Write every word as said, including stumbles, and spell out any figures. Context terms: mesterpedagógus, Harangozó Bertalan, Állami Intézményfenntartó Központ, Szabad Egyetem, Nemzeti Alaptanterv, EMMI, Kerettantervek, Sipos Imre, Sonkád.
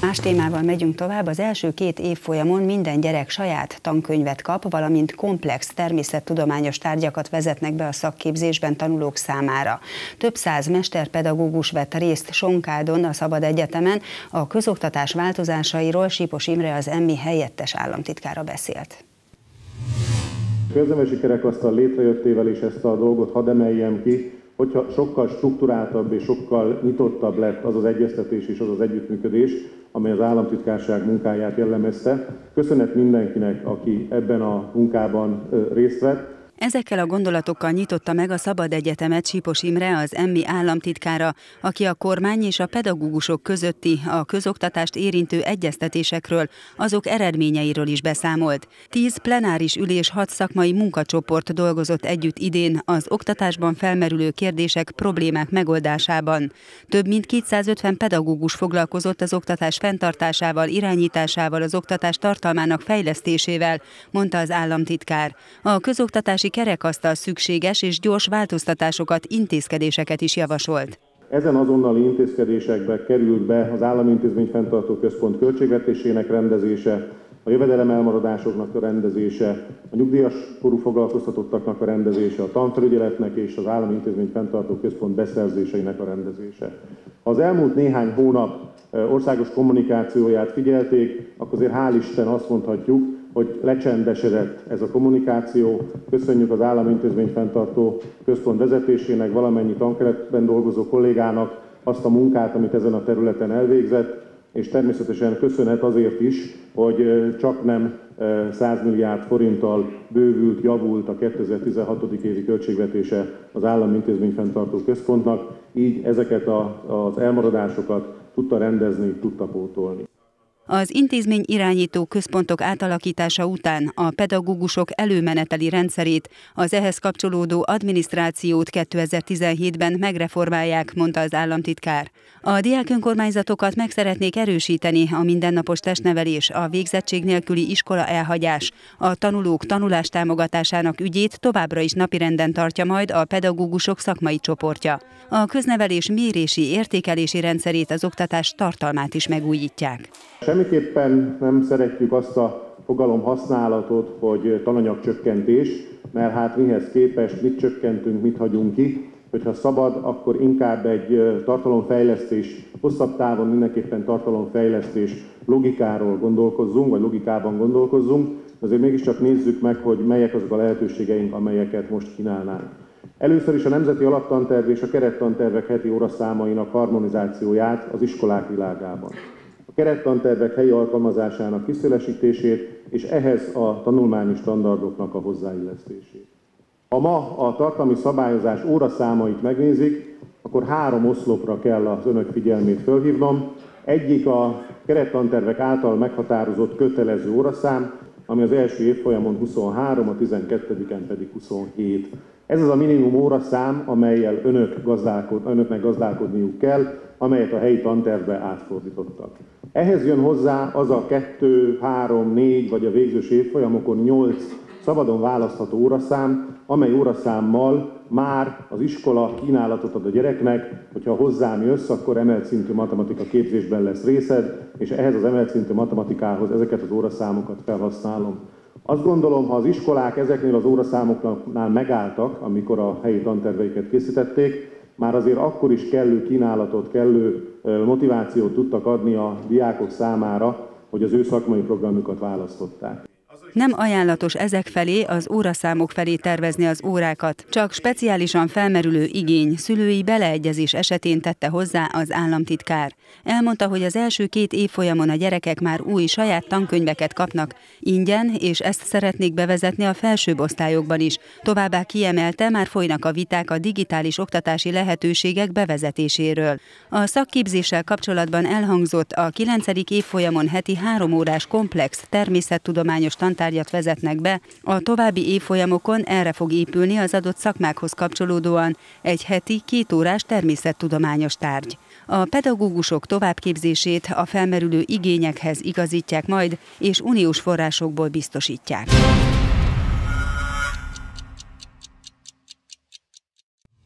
Más témával megyünk tovább. Az első két évfolyamon minden gyerek saját tankönyvet kap, valamint komplex természettudományos tárgyakat vezetnek be a szakképzésben tanulók számára. Több száz mesterpedagógus vett részt Sonkádon, a Szabad Egyetemen. A közoktatás változásairól Sipos Imre, az e em em i helyettes államtitkára beszélt. A köznevelési kerekasztal létrejöttével is ezt a dolgot hadd emeljem ki, hogyha sokkal strukturáltabb és sokkal nyitottabb lett az az egyeztetés és az az együttműködés, amely az államtitkárság munkáját jellemezte. Köszönet mindenkinek, aki ebben a munkában részt vett. Ezekkel a gondolatokkal nyitotta meg a Szabad Egyetemet Sipos Imre, az e em em i államtitkára, aki a kormány és a pedagógusok közötti, a közoktatást érintő egyeztetésekről, azok eredményeiről is beszámolt. Tíz plenáris ülés, hat szakmai munkacsoport dolgozott együtt idén az oktatásban felmerülő kérdések, problémák megoldásában. Több mint kétszázötven pedagógus foglalkozott az oktatás fenntartásával, irányításával, az oktatás tartalmának fejlesztésével, mondta az államtitkár. A közoktatási kerekasztal szükséges és gyors változtatásokat, intézkedéseket is javasolt. Ezen azonnali intézkedésekbe került be az Állami Intézményfenntartó Központ költségvetésének rendezése, a jövedelem elmaradásoknak a rendezése, a nyugdíjas korú foglalkoztatottaknak a rendezése, a tanfelügyeletnek és az Állami Intézményfenntartó Központ beszerzéseinek a rendezése. Ha az elmúlt néhány hónap országos kommunikációját figyelték, akkor azért hál' Isten azt mondhatjuk, hogy lecsendesedett ez a kommunikáció. Köszönjük az Állami Intézményfenntartó Központ vezetésének, valamennyi tankeretben dolgozó kollégának azt a munkát, amit ezen a területen elvégzett, és természetesen köszönet azért is, hogy csaknem száz milliárd forinttal bővült, javult a kétezer-tizenhatodik évi költségvetése az Állami Intézményfenntartó Központnak, így ezeket a, az elmaradásokat tudta rendezni, tudta pótolni. Az intézmény irányító központok átalakítása után a pedagógusok előmeneteli rendszerét, az ehhez kapcsolódó adminisztrációt kétezer-tizenhétben megreformálják, mondta az államtitkár. A diákönkormányzatokat meg szeretnék erősíteni, a mindennapos testnevelés, a végzettség nélküli iskola elhagyás, a tanulók tanulás támogatásának ügyét továbbra is napirenden tartja majd a pedagógusok szakmai csoportja. A köznevelés mérési, értékelési rendszerét, az oktatás tartalmát is megújítják. Semmiképpen nem szeretjük azt a fogalom használatot, hogy tananyagcsökkentés, mert hát mihez képest, mit csökkentünk, mit hagyunk ki. Hogyha szabad, akkor inkább egy tartalomfejlesztés, hosszabb távon mindenképpen tartalomfejlesztés logikáról gondolkozzunk, vagy logikában gondolkozzunk. Azért mégiscsak nézzük meg, hogy melyek azok a lehetőségeink, amelyeket most kínálnánk. Először is a Nemzeti Alaptanterv és a Kerettantervek heti óraszámainak harmonizációját az iskolák világában. Kerettantervek helyi alkalmazásának kiszélesítését, és ehhez a tanulmányi standardoknak a hozzáillesztését. Ha ma a tartalmi szabályozás óraszámait megnézik, akkor három oszlopra kell az önök figyelmét fölhívnom. Egyik a kerettantervek által meghatározott kötelező óraszám, ami az első évfolyamon huszonhárom, a tizenkettedikén pedig huszonhét. Ez az a minimum óraszám, amellyel önök gazdálkod, önöknek gazdálkodniuk kell, amelyet a helyi tantervbe átfordítottak. Ehhez jön hozzá az a kettő, három, négy vagy a végzős évfolyamokon nyolc szabadon választható óraszám, amely óraszámmal már az iskola kínálatot ad a gyereknek, hogyha hozzám jössz, akkor emelt szintű matematika képzésben lesz részed, és ehhez az emelt szintű matematikához ezeket az óraszámokat felhasználom. Azt gondolom, ha az iskolák ezeknél az óraszámoknál megálltak, amikor a helyi tanterveiket készítették, már azért akkor is kellő kínálatot, kellő motivációt tudtak adni a diákok számára, hogy az ő szakmai programjukat választották. Nem ajánlatos ezek felé, az óraszámok felé tervezni az órákat, csak speciálisan felmerülő igény, szülői beleegyezés esetén, tette hozzá az államtitkár. Elmondta, hogy az első két évfolyamon a gyerekek már új, saját tankönyveket kapnak ingyen, és ezt szeretnék bevezetni a felsőbb osztályokban is. Továbbá kiemelte, már folynak a viták a digitális oktatási lehetőségek bevezetéséről. A szakképzéssel kapcsolatban elhangzott, a kilencedik évfolyamon heti három órás komplex természettudományos tantárgyat vezetnek be, a további évfolyamokon erre fog épülni az adott szakmákhoz kapcsolódóan egy heti, két órás természettudományos tárgy. A pedagógusok továbbképzését a felmerülő igényekhez igazítják majd, és uniós forrásokból biztosítják.